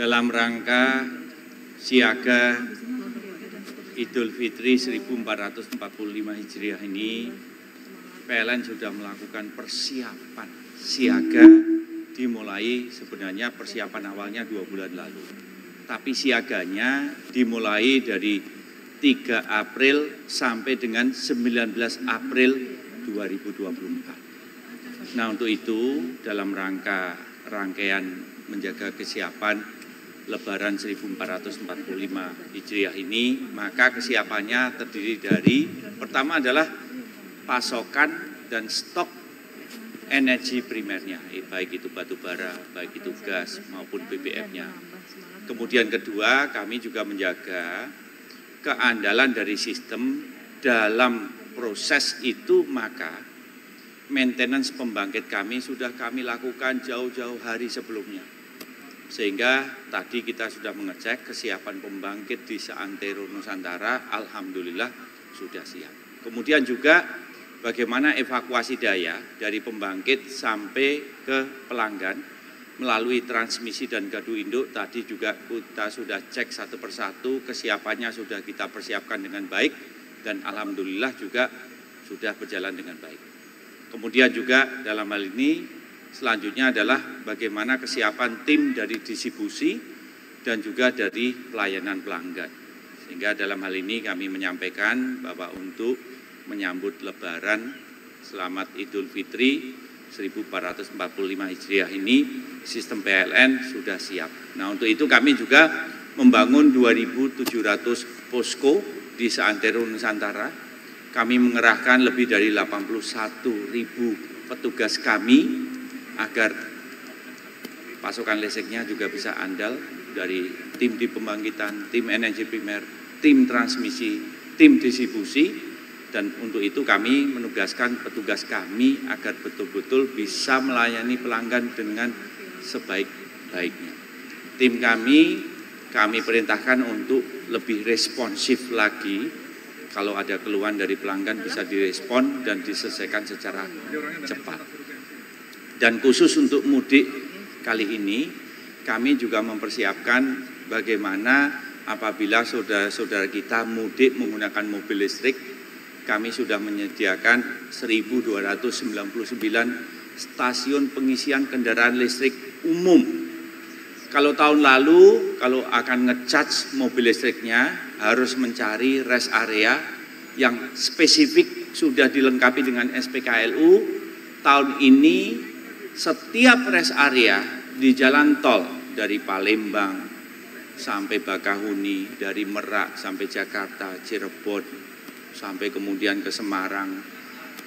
dalam rangka siaga Idul Fitri 1445 Hijriah ini, PLN sudah melakukan persiapan siaga, dimulai sebenarnya persiapan awalnya 2 bulan lalu. Tapi siaganya dimulai dari 3 April sampai dengan 19 April 2024. Nah, untuk itu dalam rangka rangkaian menjaga kesiapan Lebaran 1445 Hijriah ini, maka kesiapannya terdiri dari pertama adalah pasokan dan stok energi primernya, baik itu batu bara, baik itu gas maupun BBM-nya. Kemudian kedua, kami juga menjaga keandalan dari sistem dalam proses itu, maka maintenance pembangkit kami sudah kami lakukan jauh-jauh hari sebelumnya. Sehingga tadi kita sudah mengecek kesiapan pembangkit di seantero Nusantara, alhamdulillah sudah siap. Kemudian juga bagaimana evakuasi daya dari pembangkit sampai ke pelanggan melalui transmisi dan gadu induk. Tadi juga kita sudah cek satu persatu, kesiapannya sudah kita persiapkan dengan baik dan alhamdulillah juga sudah berjalan dengan baik. Kemudian juga dalam hal ini selanjutnya adalah bagaimana kesiapan tim dari distribusi dan juga dari pelayanan pelanggan. Sehingga dalam hal ini kami menyampaikan bahwa untuk menyambut Lebaran Selamat Idul Fitri 1445 Hijriah ini sistem PLN sudah siap. Nah, untuk itu kami juga membangun 2.700 posko di seantero Nusantara. Kami mengerahkan lebih dari 81.000 petugas kami agar pasokan listriknya juga bisa andal dari tim di pembangkitan, tim energi primer, tim transmisi, tim distribusi. Dan untuk itu kami menugaskan petugas kami agar betul-betul bisa melayani pelanggan dengan sebaik-baiknya. Tim kami perintahkan untuk lebih responsif lagi. Kalau ada keluhan dari pelanggan bisa direspon dan diselesaikan secara cepat. Dan khusus untuk mudik kali ini, kami juga mempersiapkan bagaimana apabila saudara-saudara kita mudik menggunakan mobil listrik, kami sudah menyediakan 1.299 stasiun pengisian kendaraan listrik umum. Kalau tahun lalu, kalau akan ngecharge mobil listriknya harus mencari rest area yang spesifik sudah dilengkapi dengan SPKLU. Tahun ini setiap rest area di jalan tol dari Palembang sampai Bakahuni, dari Merak sampai Jakarta, Cirebon, sampai kemudian ke Semarang,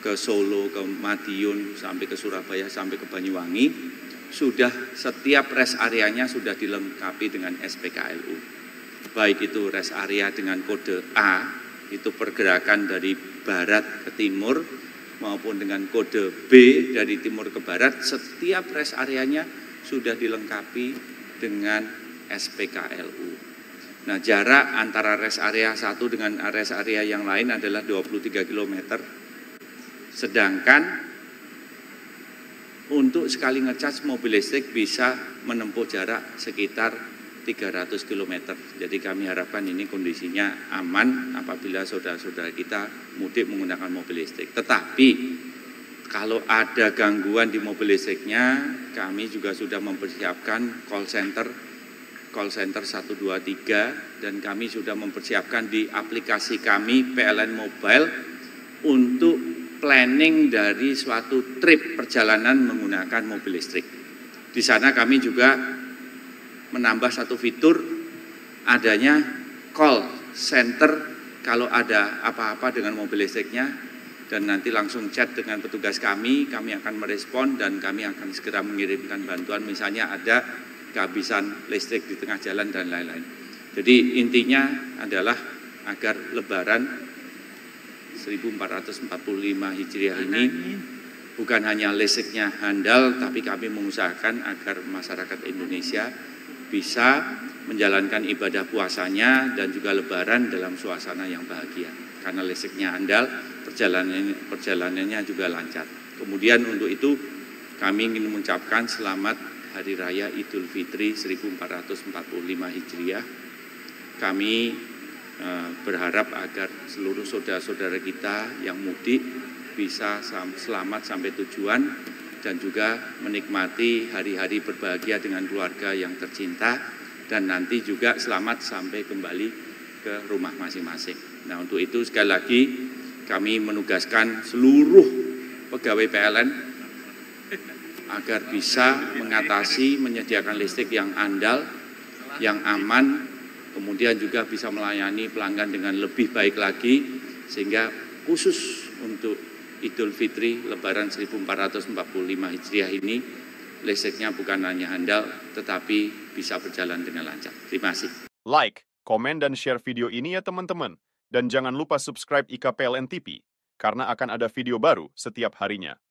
ke Solo, ke Madiun, sampai ke Surabaya, sampai ke Banyuwangi, sudah setiap rest areanya sudah dilengkapi dengan SPKLU. Baik itu rest area dengan kode A, itu pergerakan dari barat ke timur, maupun dengan kode B dari timur ke barat, setiap rest areanya sudah dilengkapi dengan SPKLU. Nah, jarak antara rest area satu dengan rest area yang lain adalah 23 km. Sedangkan untuk sekali ngecharge mobil listrik bisa menempuh jarak sekitar 300 km. Jadi kami harapkan ini kondisinya aman apabila saudara-saudara kita mudik menggunakan mobil listrik. Tetapi kalau ada gangguan di mobil listriknya, kami juga sudah mempersiapkan call center 123 dan kami sudah mempersiapkan di aplikasi kami PLN Mobile untuk planning dari suatu trip perjalanan menggunakan mobil listrik. Di sana kami juga menambah satu fitur adanya call center kalau ada apa-apa dengan mobil listriknya, dan nanti langsung chat dengan petugas kami akan merespon dan kami akan segera mengirimkan bantuan, misalnya ada kehabisan listrik di tengah jalan dan lain-lain. Jadi intinya adalah agar Lebaran 1445 Hijriah ini bukan hanya listriknya handal, tapi kami mengusahakan agar masyarakat Indonesia bisa menjalankan ibadah puasanya dan juga Lebaran dalam suasana yang bahagia. Karena listriknya handal, perjalanannya juga lancar. Kemudian untuk itu kami ingin mengucapkan selamat Hari Raya Idul Fitri 1445 Hijriah. Kami berharap agar seluruh saudara-saudara kita yang mudik bisa selamat sampai tujuan dan juga menikmati hari-hari berbahagia dengan keluarga yang tercinta dan nanti juga selamat sampai kembali ke rumah masing-masing. Nah, untuk itu sekali lagi kami menugaskan seluruh pegawai PLN agar bisa mengatasi, menyediakan listrik yang andal, yang aman, kemudian juga bisa melayani pelanggan dengan lebih baik lagi, sehingga khusus untuk Idul Fitri Lebaran 1445 Hijriah ini, listriknya bukan hanya andal, tetapi bisa berjalan dengan lancar. Terima kasih. Like, komen, dan share video ini ya teman-teman. Dan jangan lupa subscribe IKPLN TV, karena akan ada video baru setiap harinya.